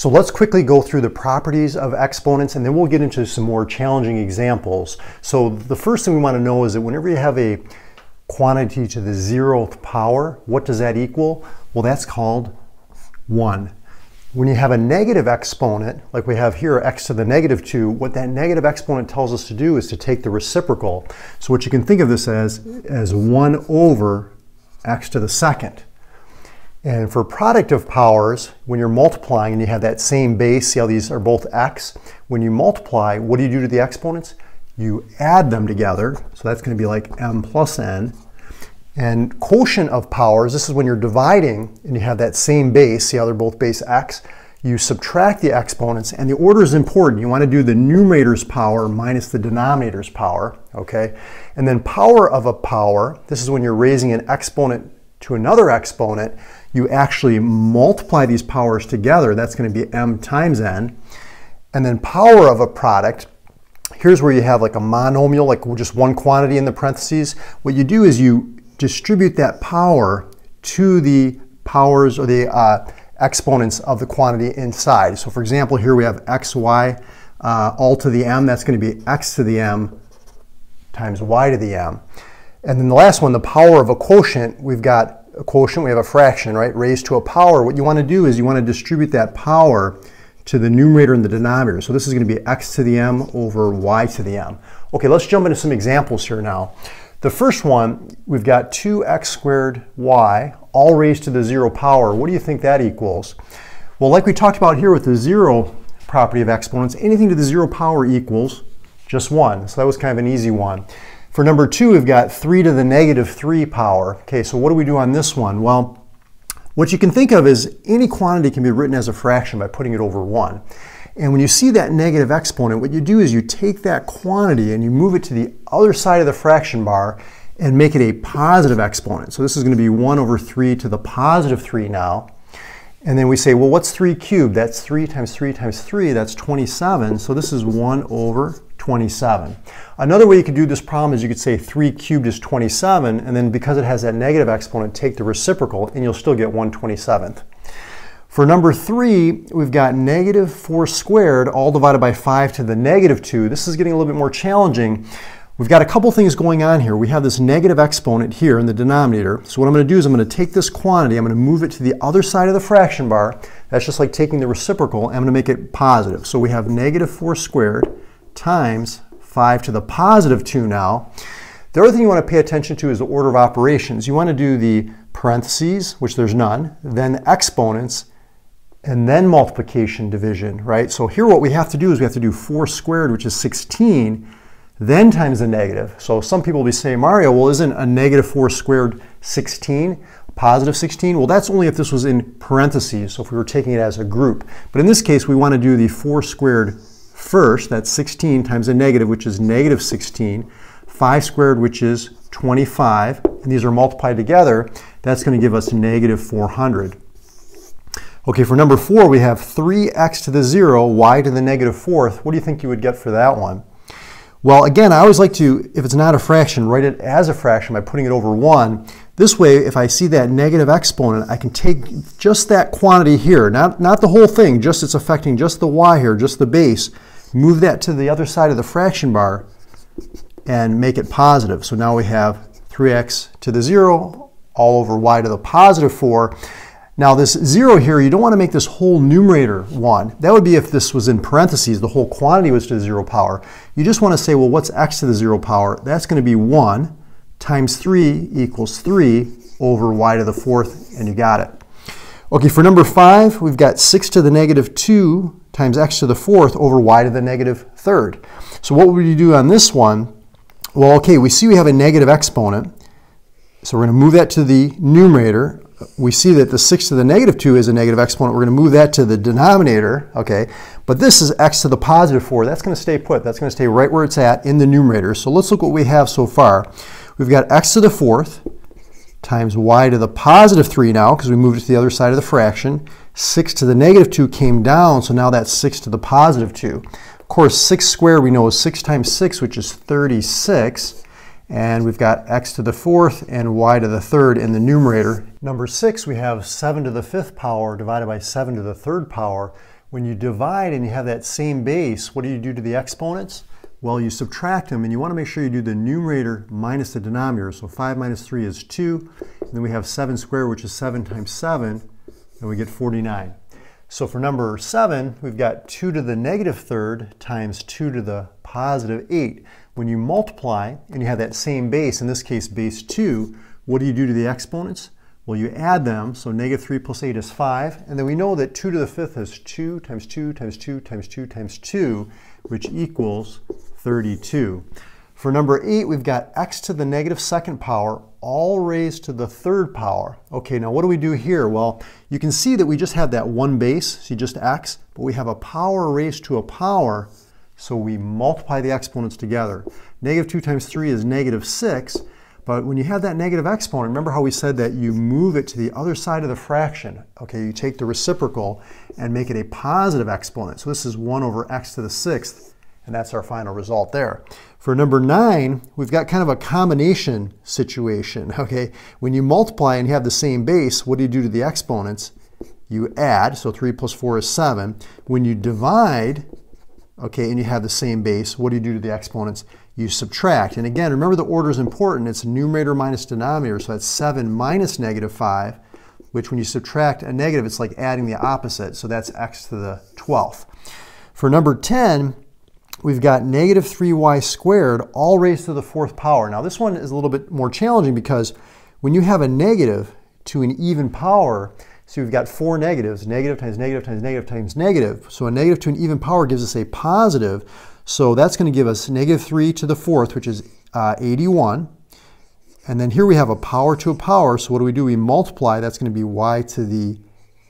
So let's quickly go through the properties of exponents, and then we'll get into some more challenging examples. So the first thing we want to know is that whenever you have a quantity to the 0th power, what does that equal? Well, that's called 1. When you have a negative exponent, like we have here, x to the negative 2, what that negative exponent tells us to do is to take the reciprocal. So what you can think of this as 1 over x to the 2nd. And for product of powers, when you're multiplying and you have that same base, see how these are both x? When you multiply, what do you do to the exponents? You add them together, so that's going to be like m plus n. And quotient of powers, this is when you're dividing and you have that same base, see how they're both base x, you subtract the exponents, and the order is important. You want to do the numerator's power minus the denominator's power, okay? And then power of a power, this is when you're raising an exponent to another exponent, you actually multiply these powers together, that's going to be m times n. And then power of a product, here's where you have like a monomial, like just one quantity in the parentheses. What you do is you distribute that power to the powers or the exponents of the quantity inside. So for example, here we have x, y, all to the m, that's going to be x to the m times y to the m. And then the last one, the power of a quotient, we've got a quotient, we have a fraction, right, raised to a power. What you want to do is you want to distribute that power to the numerator and the denominator. So this is going to be x to the m over y to the m. Okay, let's jump into some examples here now. The first one, we've got 2x squared y, all raised to the 0 power. What do you think that equals? Well, like we talked about here with the 0 property of exponents, anything to the 0 power equals just 1. So that was kind of an easy one. For number 2, we've got 3 to the negative 3 power. Okay, so what do we do on this one? Well, what you can think of is any quantity can be written as a fraction by putting it over 1. And when you see that negative exponent, what you do is you take that quantity and you move it to the other side of the fraction bar and make it a positive exponent. So this is going to be 1 over 3 to the positive 3 now. And then we say, well, what's 3 cubed? That's 3 times 3 times 3. That's 27. So this is 1 over 27. Another way you could do this problem is you could say 3 cubed is 27. And then because it has that negative exponent, take the reciprocal, and you'll still get 1/27. For number 3, we've got negative 4 squared, all divided by 5 to the negative 2. This is getting a little bit more challenging. We've got a couple things going on here. We have this negative exponent here in the denominator. So what I'm going to do is I'm going to take this quantity, I'm going to move it to the other side of the fraction bar. That's just like taking the reciprocal, and I'm going to make it positive. So we have negative 4 squared times 5 to the positive 2 now. The other thing you want to pay attention to is the order of operations. You want to do the parentheses, which there's none, then exponents, and then multiplication, division, right? So here what we have to do is we have to do 4 squared, which is 16, then times the negative. So some people will be saying, Mario, well, isn't a negative 4 squared 16, positive 16? Well, that's only if this was in parentheses, so if we were taking it as a group. But in this case, we want to do the 4 squared first, that's 16, times the negative, which is negative 16, 5 squared, which is 25, and these are multiplied together. That's going to give us negative 400. Okay, for number 4, we have 3x to the 0, y to the negative 4th. What do you think you would get for that one? Well, again, I always like to, if it's not a fraction, write it as a fraction by putting it over 1. This way, if I see that negative exponent, I can take just that quantity here, not the whole thing, just it's affecting just the y here, just the base, move that to the other side of the fraction bar and make it positive. So now we have 3x to the 0, all over y to the positive 4. Now this 0 here, you don't want to make this whole numerator 1. That would be if this was in parentheses, the whole quantity was to the 0 power. You just want to say, well, what's x to the 0 power? That's going to be 1 times 3 equals 3 over y to the 4th, and you got it. Okay, for number 5, we've got 6 to the negative 2 times x to the 4th over y to the negative 3rd. So what would you do on this one? Well, okay, we see we have a negative exponent, so we're going to move that to the numerator. We see that the 6 to the negative 2 is a negative exponent. We're going to move that to the denominator, okay? But this is x to the positive 4. That's going to stay put. That's going to stay right where it's at in the numerator. So let's look what we have so far. We've got x to the 4th times y to the positive 3 now, because we moved it to the other side of the fraction. 6 to the negative 2 came down, so now that's 6 to the positive 2. Of course, 6 squared we know is 6 times 6, which is 36. And we've got x to the 4th and y to the 3rd in the numerator. Number 6, we have 7 to the 5th power divided by 7 to the 3rd power. When you divide and you have that same base, what do you do to the exponents? Well, you subtract them, and you want to make sure you do the numerator minus the denominator. So 5 minus 3 is 2. And then we have 7 squared, which is 7 times 7, and we get 49. So for number 7, we've got 2 to the negative third times 2 to the positive 8. When you multiply and you have that same base, in this case base 2, what do you do to the exponents? Well, you add them, so negative 3 plus 8 is 5, and then we know that 2 to the fifth is 2 times 2 times 2 times 2 times 2, which equals 32. For number 8, we've got x to the negative second power, all raised to the third power. Okay, now what do we do here? Well, you can see that we just have that one base, see just x, but we have a power raised to a power, so we multiply the exponents together. Negative 2 times 3 is negative 6, but when you have that negative exponent, remember how we said that you move it to the other side of the fraction. Okay, you take the reciprocal and make it a positive exponent. So this is 1 over x to the sixth. And that's our final result there. For number 9, we've got kind of a combination situation, okay? When you multiply and you have the same base, what do you do to the exponents? You add, so 3 plus 4 is 7. When you divide, okay, and you have the same base, what do you do to the exponents? You subtract. And again, remember the order is important. It's numerator minus denominator, so that's 7 minus negative 5, which when you subtract a negative, it's like adding the opposite, so that's x to the 12th. For number 10, we've got negative 3y squared all raised to the fourth power. Now this one is a little bit more challenging because when you have a negative to an even power, so we've got four negatives, negative times negative times negative times negative. So a negative to an even power gives us a positive. So that's going to give us negative 3 to the fourth, which is 81. And then here we have a power to a power. So what do? We multiply. That's going to be y to the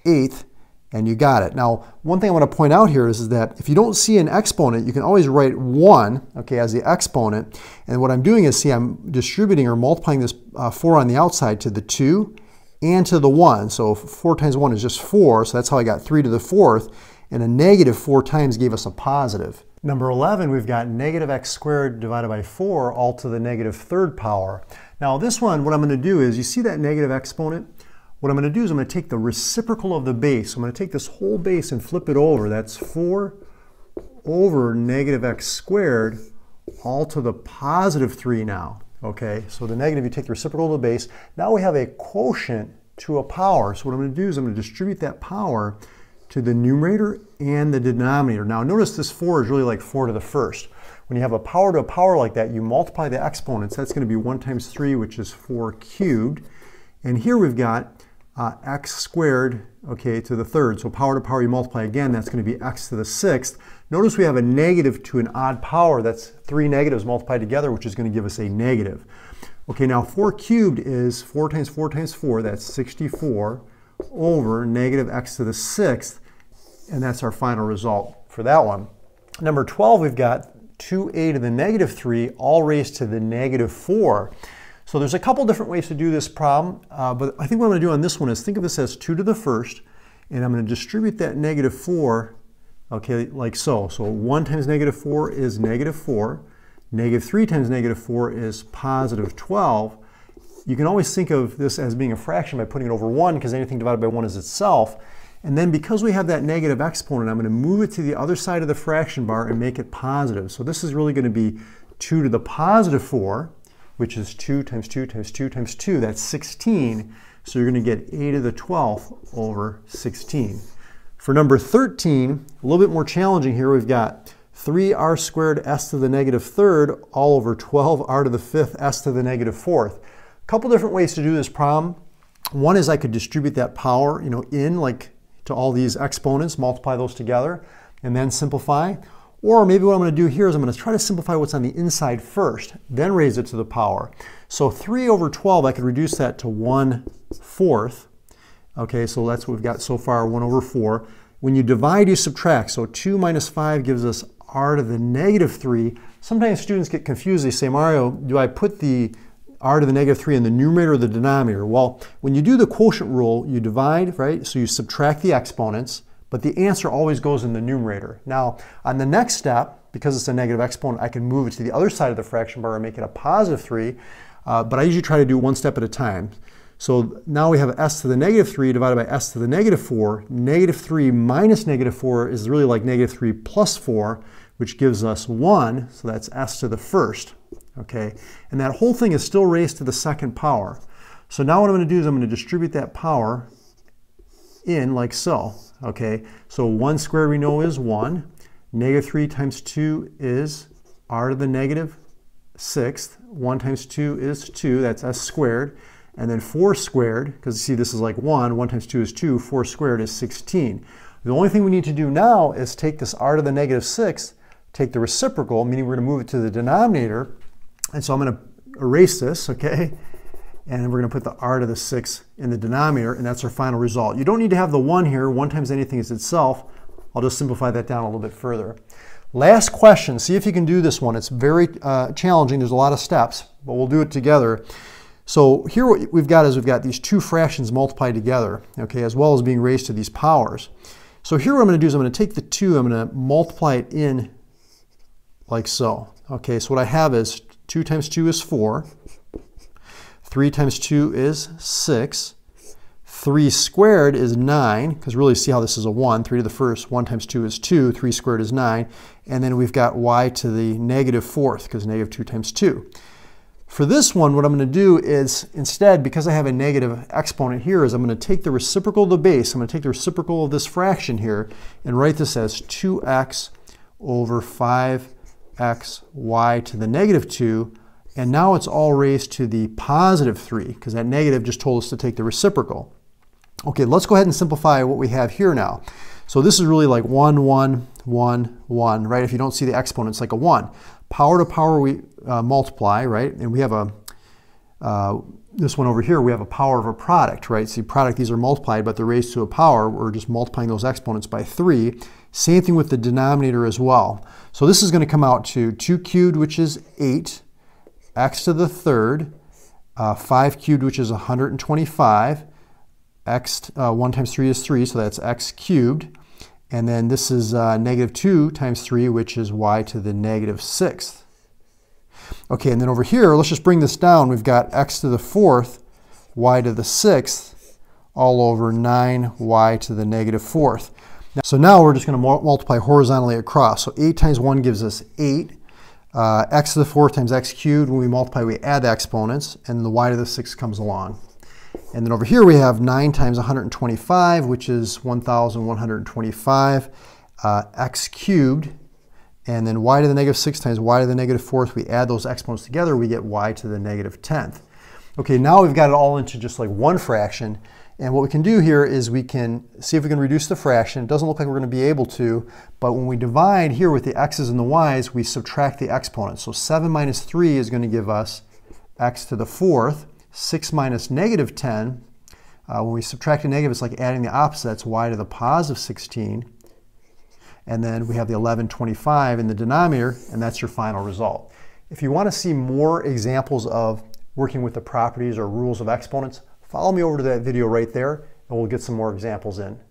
eighth. And you got it. Now, one thing I want to point out here is that if you don't see an exponent, you can always write 1, okay, as the exponent. And what I'm doing is, see, I'm distributing or multiplying this 4 on the outside to the 2 and to the 1. So 4 times 1 is just 4, so that's how I got 3 to the 4th. And a negative 4 times gave us a positive. Number 11, we've got negative x squared divided by 4 all to the negative third power. Now this one, what I'm going to do is, you see that negative exponent? What I'm going to do is I'm going to take the reciprocal of the base. I'm going to take this whole base and flip it over. That's 4 over negative x squared all to the positive 3 now. Okay, so the negative, you take the reciprocal of the base. Now we have a quotient to a power. So what I'm going to do is I'm going to distribute that power to the numerator and the denominator. Now notice this 4 is really like 4 to the first. When you have a power to a power like that, you multiply the exponents. That's going to be 1 times 3, which is 4 cubed. And here we've got x squared, okay, to the third. So power to power, you multiply again, that's going to be x to the sixth. Notice we have a negative to an odd power. That's 3 negatives multiplied together, which is going to give us a negative. Okay, now 4 cubed is 4 times 4 times 4. That's 64 over negative x to the sixth. And that's our final result for that one. Number 12, we've got 2a to the negative 3 all raised to the negative 4. So there's a couple different ways to do this problem, but I think what I'm going to do on this one is think of this as 2 to the first, and I'm going to distribute that negative 4, okay, like so. So 1 times negative 4 is negative 4. Negative 3 times negative 4 is positive 12. You can always think of this as being a fraction by putting it over 1, because anything divided by 1 is itself. And then because we have that negative exponent, I'm going to move it to the other side of the fraction bar and make it positive. So this is really going to be 2 to the positive 4, which is 2 times 2 times 2 times 2, that's 16. So you're going to get a to the 12th over 16. For number 13, a little bit more challenging here, we've got 3r squared s to the negative third all over 12r to the fifth s to the negative fourth. A couple different ways to do this problem. One is I could distribute that power, you know, in like to all these exponents, multiply those together, and then simplify. Or maybe what I'm going to do here is I'm going to try to simplify what's on the inside first, then raise it to the power. So 3 over 12, I could reduce that to 1/4. Okay, so that's what we've got so far, 1 over 4. When you divide, you subtract. So 2 minus 5 gives us r to the negative 3. Sometimes students get confused. They say, Mario, do I put the r to the negative 3 in the numerator or the denominator? Well, when you do the quotient rule, you divide, right? So you subtract the exponents. But the answer always goes in the numerator. Now, on the next step, because it's a negative exponent, I can move it to the other side of the fraction bar and make it a positive 3, but I usually try to do one step at a time. So now we have s to the negative 3 divided by s to the negative 4. Negative 3 minus negative 4 is really like negative 3 plus 4, which gives us 1, so that's s to the first. Okay, and that whole thing is still raised to the second power. So now what I'm going to do is I'm going to distribute that power in like so. Okay, so 1 squared we know is 1. Negative 3 times 2 is r to the negative 6th. 1 times 2 is 2, that's s squared. And then 4 squared, because you see this is like 1, 1 times 2 is 2, 4 squared is 16. The only thing we need to do now is take this r to the negative 6, take the reciprocal, meaning we're going to move it to the denominator. And so I'm going to erase this, okay? And we're going to put the r to the 6 in the denominator, and that's our final result. You don't need to have the 1 here. 1 times anything is itself. I'll just simplify that down a little bit further. Last question. See if you can do this one. It's very challenging. There's a lot of steps, but we'll do it together. So here what we've got is we've got these two fractions multiplied together, okay, as well as being raised to these powers. So here what I'm going to do is I'm going to take the 2, I'm going to multiply it in like so. Okay, so what I have is 2 times 2 is 4, 3 times 2 is 6, 3 squared is 9, because really see how this is a 1, 3 to the first, 1 times 2 is 2, 3 squared is 9, and then we've got y to the negative 4th, because negative 2 times 2. For this one, what I'm going to do is instead, because I have a negative exponent here, is I'm going to take the reciprocal of the base. I'm going to take the reciprocal of this fraction here and write this as 2x over 5xy to the negative 2. And now it's all raised to the positive 3, because that negative just told us to take the reciprocal. Okay, let's go ahead and simplify what we have here now. So this is really like 1, 1, 1, 1, right? If you don't see the exponent, it's like a 1. Power to power we multiply, right? And we have a, this one over here, we have a power of a product, right? See, product, these are multiplied, but they're raised to a power. We're just multiplying those exponents by 3. Same thing with the denominator as well. So this is going to come out to 2 cubed, which is 8, x to the third, 5 cubed, which is 125, x, 1 times 3 is 3, so that's x cubed. And then this is negative 2 times 3, which is y to the negative 6th. Okay, and then over here, let's just bring this down. We've got x to the 4th, y to the 6th, all over 9y to the negative 4th. So now we're just going to multiply horizontally across. So 8 times 1 gives us 8. X to the 4th times x cubed. When we multiply, we add the exponents, and the y to the 6th comes along. And then over here we have 9 times 125, which is 1,125, x cubed, and then y to the negative 6 times y to the negative 4th. We add those exponents together, we get y to the negative 10th. Okay, now we've got it all into just like one fraction, and what we can do here is we can see if we can reduce the fraction. It doesn't look like we're going to be able to, but when we divide here with the x's and the y's, we subtract the exponents. So 7 minus 3 is going to give us x to the 4th. 6 minus negative 10, when we subtract a negative, it's like adding the opposite. That's y to the positive 16. And then we have the 1125 in the denominator, and that's your final result. If you want to see more examples of working with the properties or rules of exponents, follow me over to that video right there, and we'll get some more examples in.